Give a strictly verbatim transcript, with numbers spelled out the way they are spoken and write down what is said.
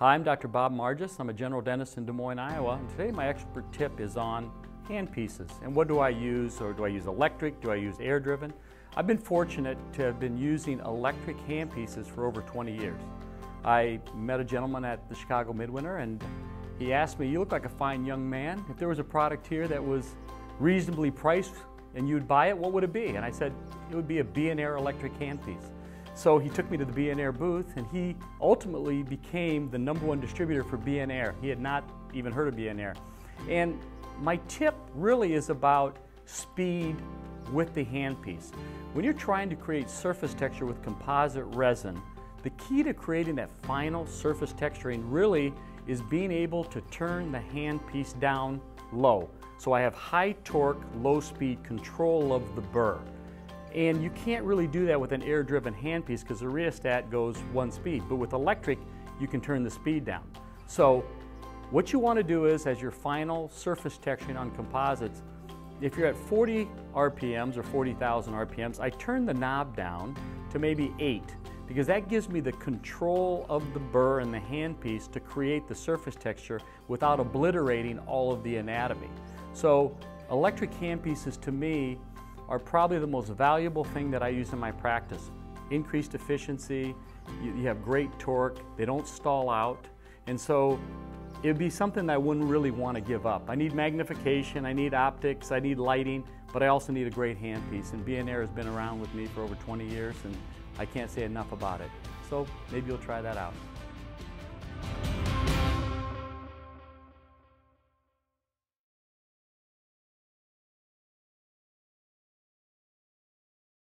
Hi, I'm Doctor Bob Margeas. I'm a general dentist in Des Moines, Iowa. And today my expert tip is on handpieces. And what do I use? Or do I use electric? Do I use air driven? I've been fortunate to have been using electric handpieces for over twenty years. I met a gentleman at the Chicago Midwinter and he asked me, "You look like a fine young man. If there was a product here that was reasonably priced and you'd buy it, what would it be?" And I said, "It would be a B and R electric handpiece." So he took me to the B and R booth and he ultimately became the number one distributor for B and R. He had not even heard of B and R. And my tip really is about speed with the handpiece. When you're trying to create surface texture with composite resin, the key to creating that final surface texturing really is being able to turn the handpiece down low. So I have high torque, low speed control of the burr. And you can't really do that with an air-driven handpiece because the rheostat goes one speed. But with electric, you can turn the speed down. So what you want to do is, as your final surface texturing on composites, if you're at forty R P Ms or forty thousand R P Ms, I turn the knob down to maybe eight because that gives me the control of the burr and the handpiece to create the surface texture without obliterating all of the anatomy. So electric handpieces, to me, are probably the most valuable thing that I use in my practice. Increased efficiency, you, you have great torque, they don't stall out, and so it'd be something that I wouldn't really want to give up. I need magnification, I need optics, I need lighting, but I also need a great handpiece, and B and R has been around with me for over twenty years, and I can't say enough about it. So maybe you'll try that out.